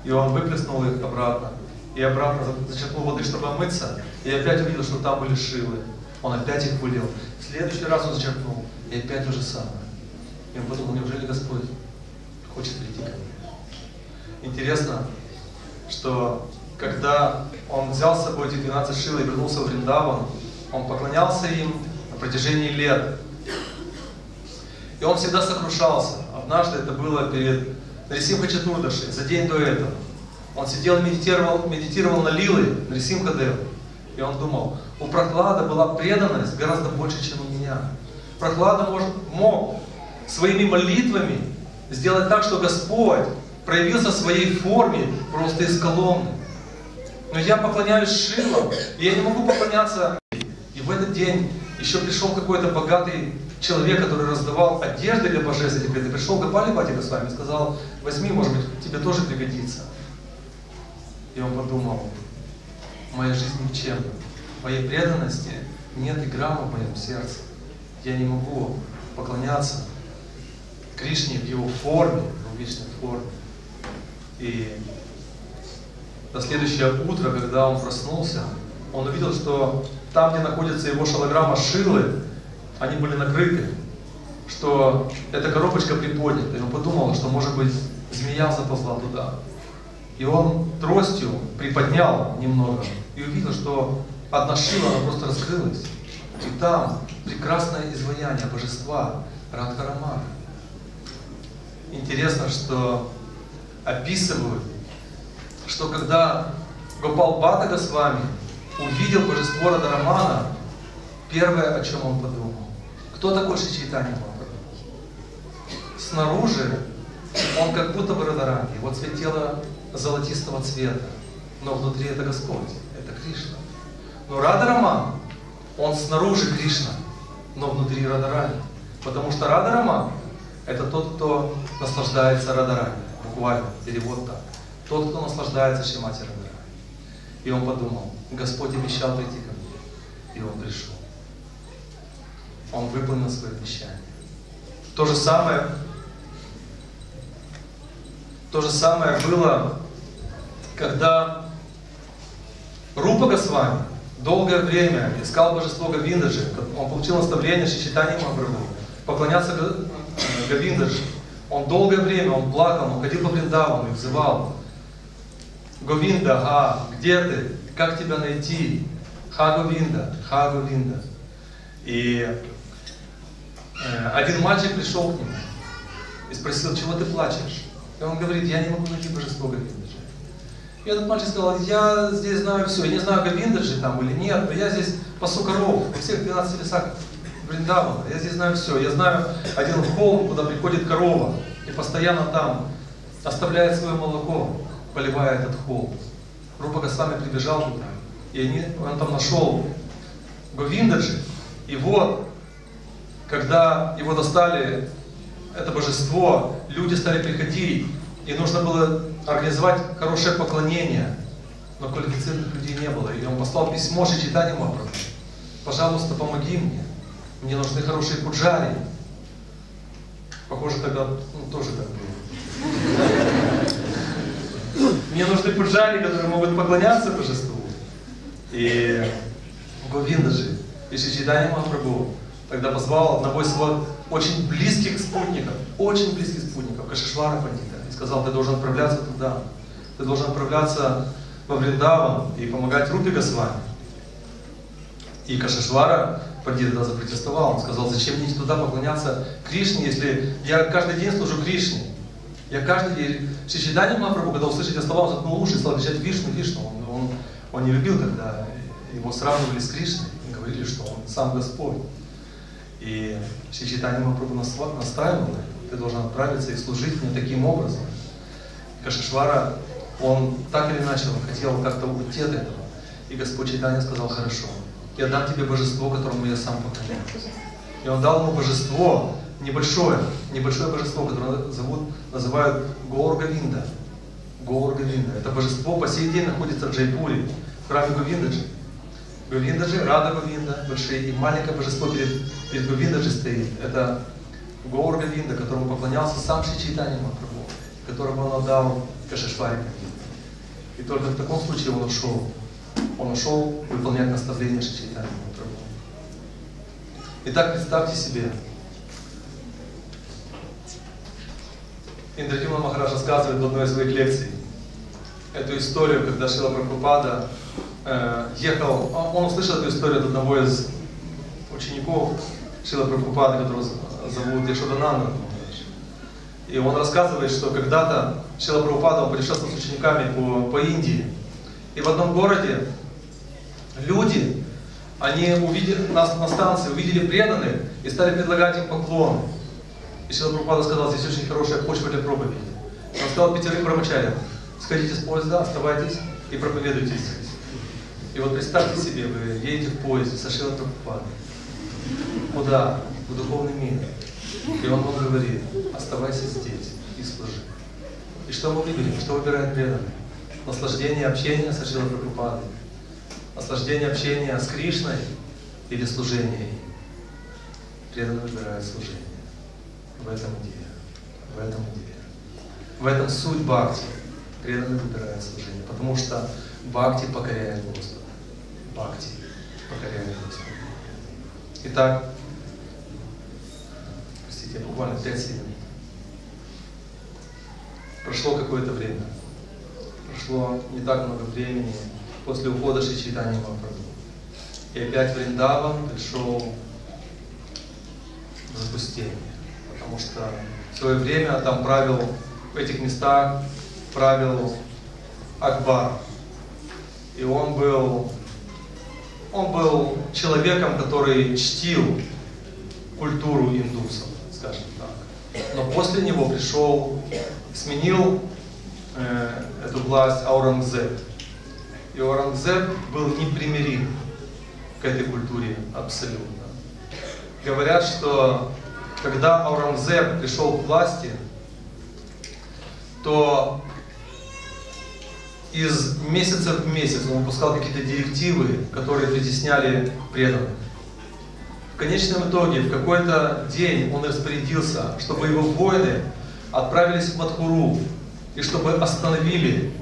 И он выплеснул их обратно, и обратно зачерпнул воды, чтобы омыться, и опять увидел, что там были шилы. Он опять их вылил. В следующий раз он зачерпнул, и опять то же самое. И он подумал, неужели Господь хочет прийти ко мне? Интересно, что когда он взял с собой эти 12 шил и вернулся в Вриндаван, он поклонялся им на протяжении лет. И он всегда сокрушался. Однажды это было перед Нарисимха Чатурдаши, за день до этого. Он сидел и медитировал на лилы Нарисимха Девы. И он думал, у Прохлады была преданность гораздо больше, чем у меня. Прохлада мог своими молитвами сделать так, что Господь проявился в своей форме просто из колонны. Но я поклоняюсь Шивам, и я не могу поклоняться. И В этот день еще пришел какой-то богатый человек, который раздавал одежды для божественных. Говорит, пришел Гопали Батика с вами, сказал, возьми, может быть, тебе тоже пригодится. И он подумал, моя жизнь ничемна, моей преданности нет и грамма в моем сердце. Я не могу поклоняться Кришне в его форме, в вечной форме. И на следующее утро, когда он проснулся, он увидел, что там, где находится его шалограмма Шилы, они были накрыты, что эта коробочка приподнята. И он подумал, что, может быть, змея заползла туда. И он тростью приподнял немного и увидел, что одна шила, она просто раскрылась. И там прекрасное изваяние божества Радха-Рамана. Интересно, что описывают, что когда Гопал Бата Госвами увидел божество Радха-Рамана, первое, о чем он подумал, кто такой Шри Чайтанья Махапрабху? Снаружи он как будто бы Радхарани, его цвет тела золотистого цвета, но внутри это Господь, это Кришна. Но Радха-Раман, он снаружи Кришна, но внутри Радхарани, потому что Радха-Раман – это тот, кто наслаждается Радхарани, буквально, перевод так, тот, кто наслаждается Шримати Радхарани. И он подумал, Господь обещал прийти ко мне, и он пришел. Он выполнил свое обещание. То же самое было, когда Рупа Госвами долгое время искал божество Говиндаджи. Он получил наставление Шри Чайтанья Махапрабху поклоняться Говиндаджи. Он долгое время, он плакал, он ходил по Вриндавану и взывал: Говинда, а где ты? Как тебя найти? Ха Говинда, Ха Говинда. И один мальчик пришел к нему и спросил, чего ты плачешь? И он говорит, я не могу найти божество Говиндаджи. И этот мальчик сказал, я здесь знаю все, я не знаю, Говиндаджи там или нет, но я здесь пасу коров, во всех 12 лесах Вриндавана, я здесь знаю все. Я знаю один холм, куда приходит корова и постоянно там оставляет свое молоко, поливая этот холм. Рупа Госвами прибежал туда, и он там нашел Говиндаджи. И вот, когда его достали, это божество, люди стали приходить, и нужно было организовать хорошее поклонение, но квалифицированных людей не было. И он послал письмо Шри Чайтанье Махапрабху. Пожалуйста, помоги мне, мне нужны хорошие пуджари. Похоже, тогда тоже так было. Мне нужны пуджари, которые могут поклоняться божеству. И Говиндаджи. И Шри Чайтанья Махапрабху тогда позвал одного из своих очень близких спутников, Кашишвара Пандита, и сказал, ты должен отправляться туда, ты должен отправляться во Вриндаван и помогать Рупе Госвами. И Кашишвара Пандита тогда запротестовал, он сказал, зачем мне туда поклоняться Кришне, если я каждый день служу Кришне. Я каждый день... Шри Чайтанья Махапрабху, когда услышать оставал, заткнул уши и стал кричать Вишну, Вишну. Он не любил, когда его сравнивали с Кришной. Говорили, что он сам Господь. И Шри Чайтанья Махапрабху настаивал, ты должен отправиться и служить мне таким образом. Кашишвара, он так или иначе, он хотел как-то уйти от этого. И Господь Чайтанья сказал, хорошо, я дам тебе божество, которому я сам поклоняюсь. И он дал ему божество, небольшое божество, которое называют Гор Говинда. Гор Говинда. Это божество по сей день находится в Джайпуре, в храме Говиндаджи. Говиндаджи, Рада Говинда, большие и маленькое божество перед Говиндаджи стоит. Это Гаур Говинда, которому поклонялся сам Шри Чайтанья Махапрабху, которому он отдал Кашишваре Пандиту. И только в таком случае он ушел. Он ушел выполнять наставления Шри Чайтанья Махапрабху. Итак, представьте себе. Индрадюмна Махарадж рассказывает в одной из своих лекций эту историю, когда Шрила Прабхупада ехал, он услышал эту историю от одного из учеников Шрилы Прабхупады, которого зовут Яшодананда. И он рассказывает, что когда-то Шрила Прабхупада путешествовал с учениками по Индии. И в одном городе люди, они увидели нас на станции, увидели преданных и стали предлагать им поклоны. И Шрила Прабхупада сказал, здесь очень хорошая почва для проповеди. Он сказал пятерым брахмачарьям, сходите с поезда, оставайтесь и проповедуйте здесь. И вот представьте себе, вы едете в поезде со Шрила Прабхупадой. Куда? В духовный мир. И он вам говорит: оставайся здесь и служи. И что мы выберем? Что выбирает преданный? Наслаждение общения со Шрилой Прабхупадой? Наслаждение общения с Кришной или служение ей? Преданный выбирает служение. В этом идея. В этом идея. В этом суть бхакти. Преданный выбирает служение. Потому что бхакти покоряет Господа. Бхакти покоряет Господа. Итак, простите, буквально 5 секунд. Прошло какое-то время. Прошло не так много времени после ухода Шри Чайтанья Махапрабху. И опять Вриндаван пришел в запустение. Потому что в свое время там правил, в этих местах правил Акбар. И он был человеком, который чтил культуру индусов, скажем так. Но после него пришел, сменил эту власть Аурангзеб. И Аурангзеб был непримирим к этой культуре абсолютно. Говорят, что когда Аурангзеб пришел к власти, то из месяца в месяц он выпускал какие-то директивы, которые притесняли преданных. В конечном итоге, в какой-то день он распорядился, чтобы его воины отправились в Матхуру и чтобы остановили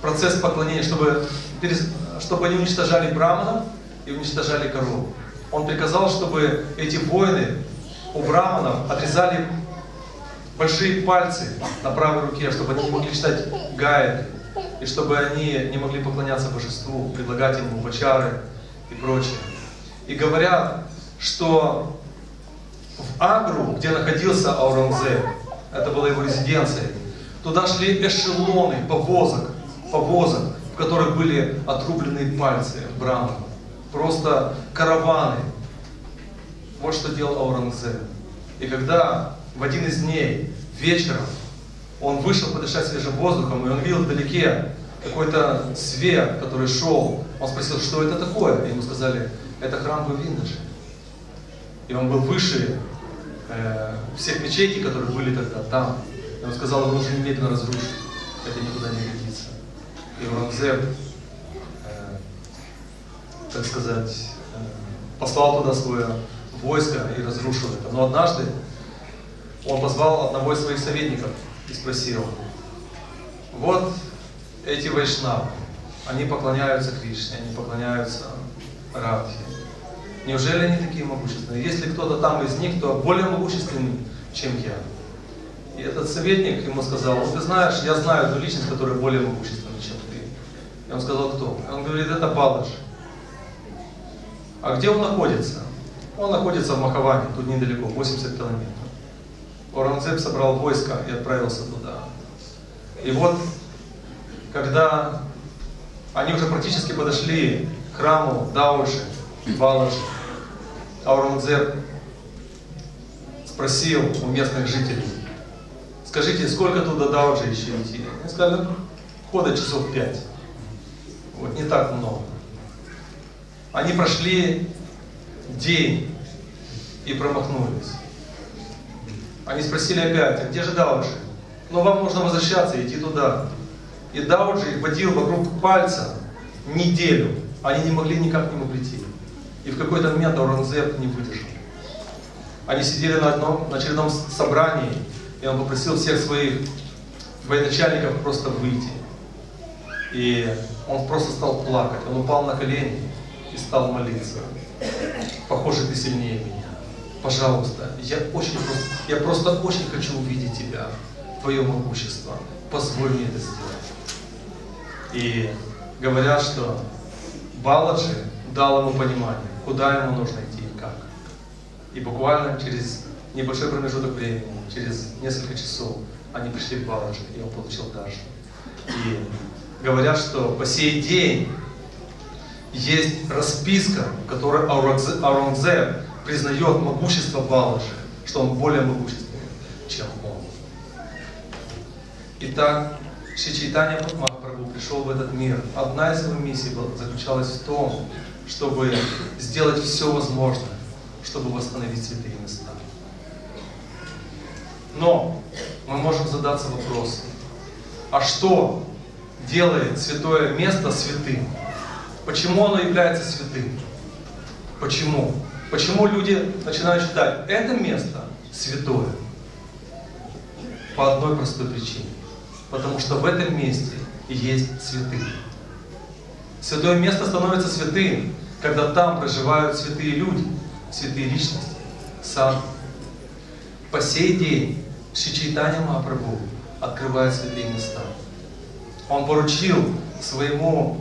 процесс поклонения, чтобы они уничтожали браманов и уничтожали коров. Он приказал, чтобы эти воины у браманов отрезали большие пальцы на правой руке, чтобы они не могли читать гайд, и чтобы они не могли поклоняться божеству, предлагать ему бачары и прочее. И говорят, что в Агру, где находился Аурангзеб, это была его резиденция, туда шли эшелоны повозок, в которых были отрубленные пальцы браманов. Просто караваны. Вот что делал Аурангзеб. И когда в один из дней, вечером, он вышел подышать свежим воздухом, и он видел вдалеке какой-то свет, который шел. Он спросил, что это такое? И ему сказали, это храм Гувиндаджи. И он был выше всех мечетей, которые были тогда там. И он сказал, его нужно немедленно разрушить. Это никуда не годится. И Аурангзеб, так сказать, послал туда свое войско и разрушил это. Но однажды он позвал одного из своих советников и спросил: вот эти вайшнавы, они поклоняются Кришне, они поклоняются Радхе. Неужели они такие могущественные? Есть ли кто-то там из них, кто более могущественный, чем я? И этот советник ему сказал: ты знаешь, я знаю эту личность, которая более могущественна, чем ты. И он сказал, кто? Он говорит, это Баладжи. А где он находится? Он находится в Махаване, тут недалеко, 80 километров. Аурангзеб собрал войско и отправился туда. И вот, когда они уже практически подошли к храму Дауши, Баладжи, Аурангзеб спросил у местных жителей: скажите, сколько туда Дауши еще идти? Они сказали, хода часов 5. Вот не так много. Они прошли день и промахнулись. Они спросили опять, а где же Дауджи? Ну, вам нужно возвращаться и идти туда. И Дауджи их водил вокруг пальца неделю. Они не могли никак к нему прийти. И в какой-то момент Аурангзеб не выдержал. Они сидели на очередном собрании, и он попросил всех своих военачальников просто выйти. И он просто стал плакать. Он упал на колени и стал молиться. Похоже, ты сильнее меня. Пожалуйста, я просто очень хочу увидеть тебя, твое могущество. Позволь мне это сделать. И говорят, что Баладжи дал ему понимание, куда ему нужно идти и как. И буквально через небольшой промежуток времени, через несколько часов, они пришли к Баладжи, и он получил даршан. И говорят, что по сей день есть расписка, в которой Аурангзеб признает могущество Баладжи, что он более могущественный, чем он. Итак, Шри Чайтанья Махапрабху пришел в этот мир. Одна из его миссий заключалась в том, чтобы сделать все возможное, чтобы восстановить святые места. Но мы можем задаться вопросом, а что делает святое место святым? Почему оно является святым? Почему? Почему люди начинают считать это место святое? По одной простой причине. Потому что в этом месте и есть святые. Святое место становится святым, когда там проживают святые люди, святые личности, садху. По сей день Шри Чайтанья Махапрабху открывает святые места. Он поручил своему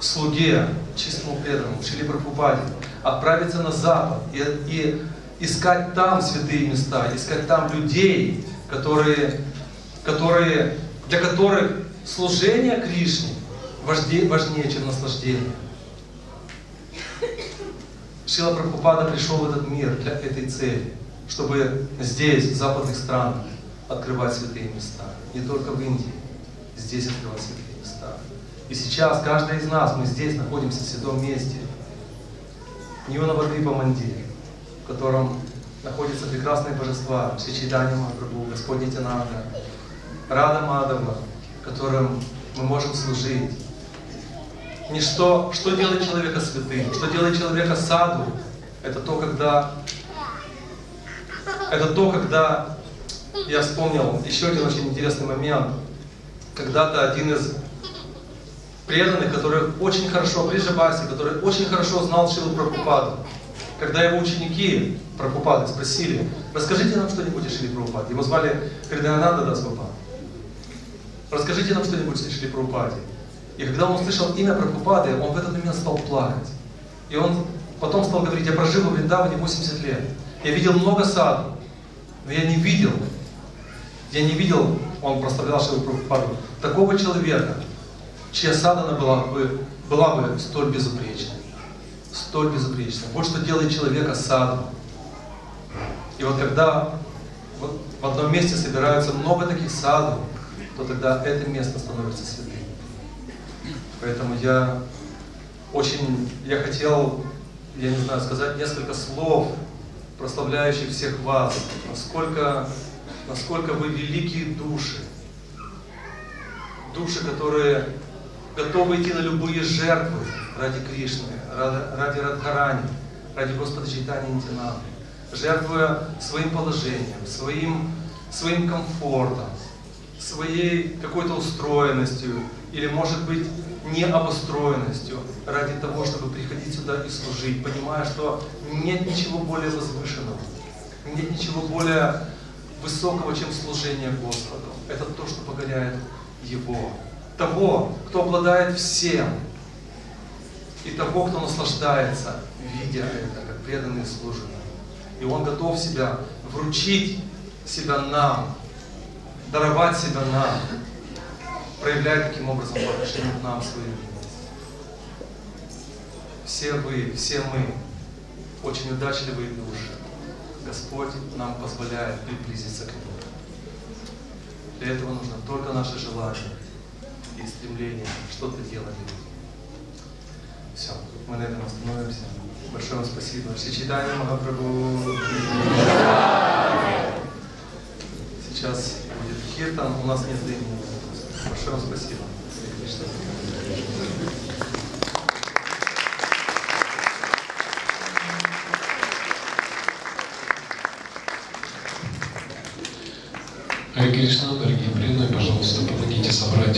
слуге, чистому преданному, Шриле Прабхупаде, отправиться на запад и искать там святые места, искать там людей, для которых служение Кришне важнее, чем наслаждение. Шрила Прабхупада пришел в этот мир для этой цели, чтобы здесь, в западных странах, открывать святые места. Не только в Индии, здесь открывать святые места. И сейчас каждый из нас, мы здесь находимся в святом месте, Ньюнавадрипа Мандире, в котором находятся прекрасные божества, Шри Чайтанья Махапрабху, Господь Нитянанда, Рада Мадхава, которым мы можем служить. Ничто, что делает человека святым, что делает человека саду, это то, когда я вспомнил еще один очень интересный момент. Когда-то один из преданных, который очень хорошо знал Шрилу Прабхупаду. Когда его ученики Прабхупады спросили, расскажите нам что-нибудь о Шриле Прабхупаде. Его звали Хридаянанда Дас Баба. Расскажите нам что-нибудь о Шриле Прабхупаде. И когда он услышал имя Прабхупады, он в этот момент стал плакать. И он потом стал говорить, я прожил в Вриндаване 80 лет. Я видел много саду, но я не видел, он прославлял Шрилу Прабхупаду, такого человека, чья садана была бы столь безупречной. Столь безупречной. Вот что делает человека саду. И вот когда в одном месте собираются много таких саду, то тогда это место становится святым. Поэтому я хотел сказать несколько слов, прославляющих всех вас, насколько вы великие души. Души, которые готовы идти на любые жертвы ради Кришны, ради Радхарани, ради Господа Чайтаньи Нитянанды, жертвуя своим положением, своим комфортом, своей какой-то устроенностью или, может быть, необустроенностью ради того, чтобы приходить сюда и служить, понимая, что нет ничего более возвышенного, нет ничего более высокого, чем служение Господу. Это то, что покоряет Его, того, кто обладает всем, и того, кто наслаждается, видя это, как преданные служат. И он готов себя вручить себя нам, даровать себя нам, проявляя таким образом по отношению к нам свою милость. Все вы, все мы, очень удачливые души. Господь нам позволяет приблизиться к Нему. Для этого нужно только наше желание и стремление что-то делать. Все, мы на этом остановимся. Большое вам спасибо. Шри Чайтанья Махапрабху. Сейчас будет киртан, у нас нет времени. Большое вам спасибо. Кришна, дорогие преданные, пожалуйста, помогите собрать